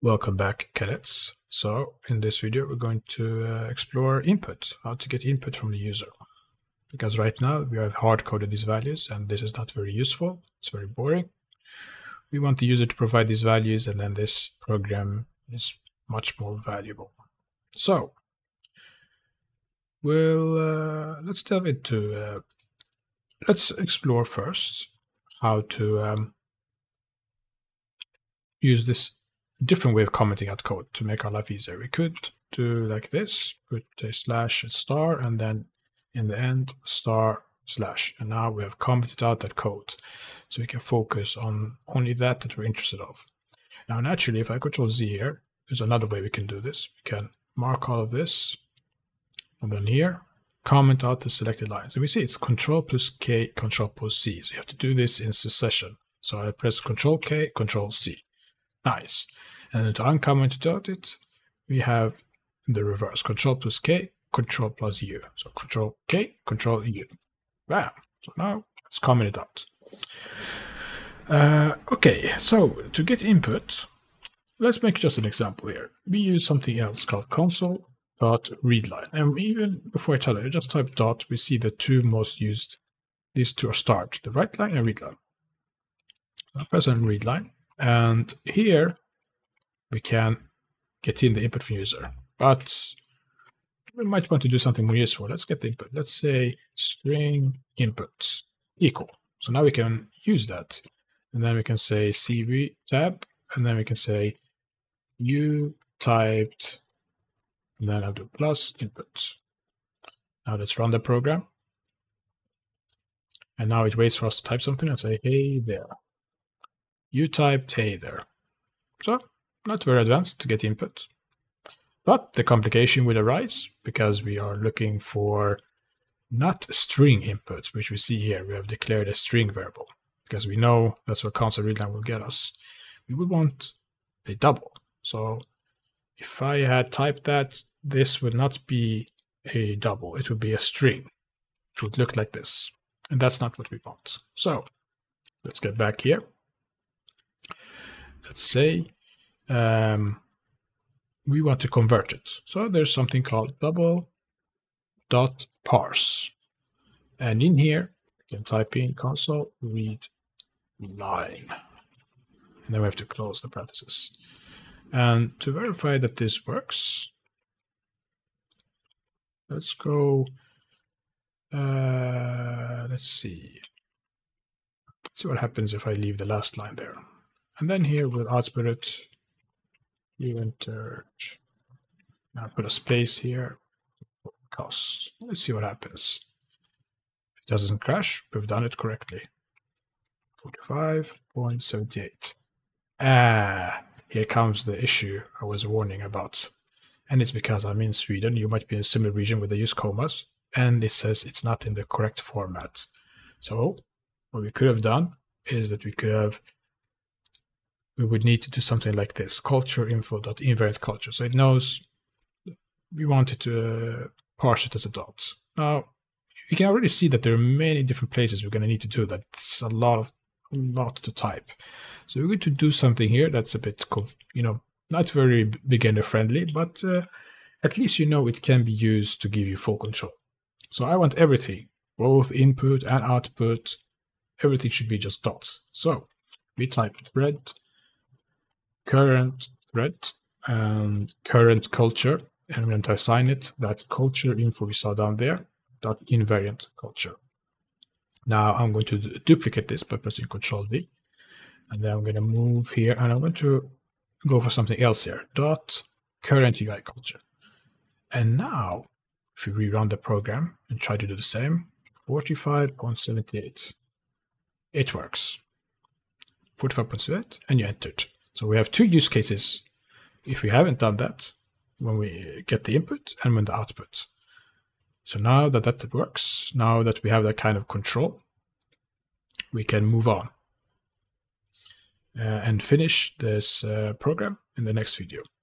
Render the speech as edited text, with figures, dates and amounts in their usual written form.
Welcome back, cadets. So in this video we're going to explore input, how to get input from the user, because right now we have hard-coded these values and this is not very useful. It's very boring. We want the user to provide these values and then this program is much more valuable. So let's delve into let's explore first how to use this different way of commenting out code to make our life easier. We could do like this, put a slash, a star, and then in the end, star, slash. And now we have commented out that code, so we can focus on only that we're interested of. Now, naturally, if I control Z here, there's another way we can do this. We can mark all of this, and then here, comment out the selected lines. And we see it's control plus K, control plus C. So you have to do this in succession. So I press control K, control C. Nice. And then to uncomment out it, we have the reverse. Control plus K, control plus U. So control K, control U. Bam. So now let's comment it out. Okay, so to get input, let's make just an example here. We use something else called Console.ReadLine. And even before I tell it, I just type dot, we see the two most used. These two are starred, the write line and read line. So I press on read line. And here we can get in the input from user, but we might want to do something more useful. Let's get the input. Let's say string input equal. So now we can use that. And then we can say CV tab, and then we can say you typed, and then I'll do plus input. Now let's run the program. And now it waits for us to type something and say, hey there. You typed hey there. So, not very advanced to get input. But the complication will arise because we are looking for not string input, which we see here. We have declared a string variable because we know that's what Console.ReadLine will get us. We would want a double. So, if I had typed that, this would not be a double. It would be a string. It would look like this. And that's not what we want. So, let's get back here. Let's say we want to convert it. So there's something called double.parse. And in here, you can type in Console.ReadLine. And then we have to close the parentheses. And to verify that this works, let's go, let's see what happens if I leave the last line there. And then here we'll output it, you enter, now put a space here, cost. Let's see what happens. If it doesn't crash, we've done it correctly. 45.78. Ah, here comes the issue I was warning about. And it's because I'm in Sweden, you might be in a similar region where they use commas, and it says it's not in the correct format. So what we could have done is that we would need to do something like this, culture.info.invariant culture. So it knows we wanted to parse it as a dot. Now, you can already see that there are many different places we're going to need to do that. It's a lot to type. So we're going to do something here that's a bit, not very beginner friendly, but at least you know it can be used to give you full control. So I want everything, both input and output, everything should be just dots. So we type thread, current thread and current culture, and when I assign it, that culture info we saw down there, dot invariant culture. Now I'm going to duplicate this by pressing Control D, and then I'm going to move here, and I'm going to go for something else here, dot current UI culture. And now, if you rerun the program and try to do the same, 45.78, it works. 45.78, and you entered. So we have two use cases if we haven't done that, when we get the input and when the output. So now that that works, now that we have that kind of control, we can move on and finish this program in the next video.